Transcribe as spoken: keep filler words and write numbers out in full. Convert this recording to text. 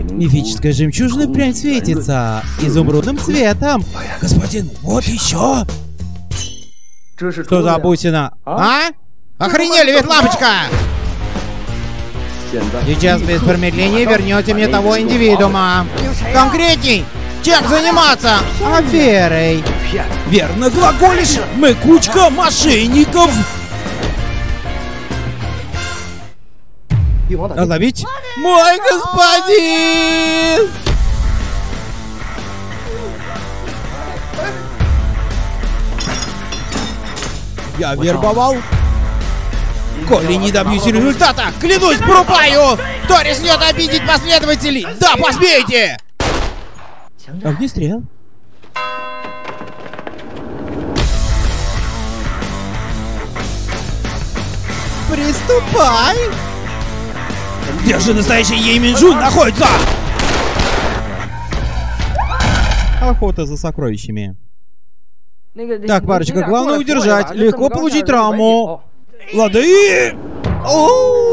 Мифическая жемчужина прям светится изумрудным цветом. Господин, вот еще. Что за бусина? А? Охренели ведь, лапочка! Сейчас без промедления вернете мне того индивидуума. Конкретней! Чем заниматься? А верой. Верно глаголишь? Мы кучка мошенников. Ловить? Мой господин! Я вербовал. Коли не добьюсь результата, клянусь, порубаю! Кто рискнет обидеть последователей? Да, посмейте! Огнестрел. Приступай! Где же настоящий Еминджун находится? Охота за сокровищами. Так, парочка, главное удержать. Легко получить травму. Лады! Оу!